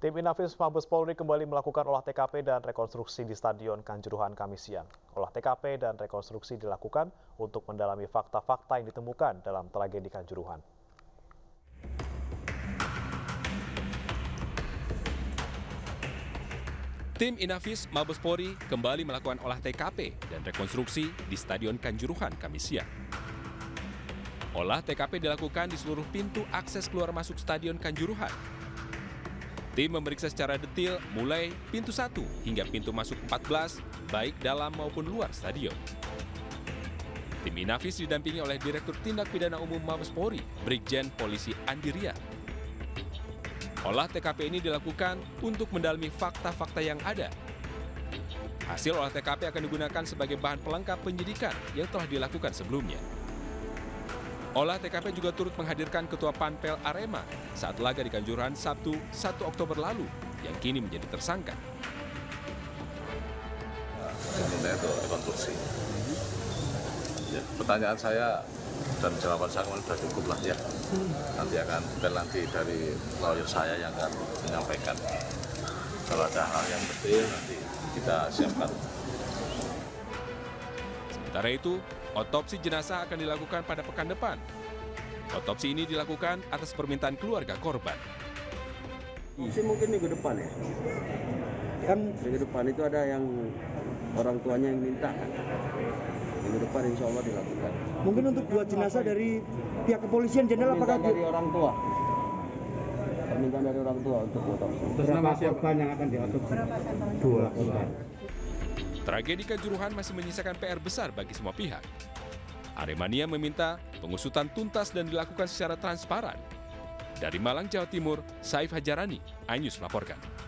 Tim Inafis Mabes Polri kembali melakukan olah TKP dan rekonstruksi di Stadion Kanjuruhan Kamis siang. Olah TKP dan rekonstruksi dilakukan untuk mendalami fakta-fakta yang ditemukan dalam tragedi Kanjuruhan. Tim Inafis Mabes Polri kembali melakukan olah TKP dan rekonstruksi di Stadion Kanjuruhan Kamis siang. Olah TKP dilakukan di seluruh pintu akses keluar masuk Stadion Kanjuruhan. Tim memeriksa secara detil mulai pintu 1 hingga pintu masuk 14, baik dalam maupun luar stadion. Tim Inafis didampingi oleh Direktur Tindak Pidana Umum Mabes Polri, Brigjen Polisi Andiria. Olah TKP ini dilakukan untuk mendalami fakta-fakta yang ada. Hasil olah TKP akan digunakan sebagai bahan pelengkap penyidikan yang telah dilakukan sebelumnya. Olah TKP juga turut menghadirkan Ketua PANPEL Arema saat laga di Kanjuruhan Sabtu 1 Oktober lalu yang kini menjadi tersangka. Sebenarnya itu rekonstruksi. Ya, pertanyaan saya dan jawaban saya sudah cukup lah ya. Nanti dari lawyer saya yang akan menyampaikan. Kalau ada hal yang penting nanti kita siapkan. Sementara itu, otopsi jenazah akan dilakukan pada pekan depan. Otopsi ini dilakukan atas permintaan keluarga korban. Mungkin minggu depan ya. Kan minggu depan itu ada yang orang tuanya yang minta. Minggu depan insya Allah dilakukan. Mungkin untuk dua jenazah dari pihak kepolisian jenderal apakah dari orang tua? Permintaan dari orang tua untuk otopsi. Berapa korban yang akan diotopsi? Dua korban. Tragedi Kanjuruhan masih menyisakan PR besar bagi semua pihak. Aremania meminta pengusutan tuntas dan dilakukan secara transparan. Dari Malang, Jawa Timur, Saif Hajarani, iNews melaporkan.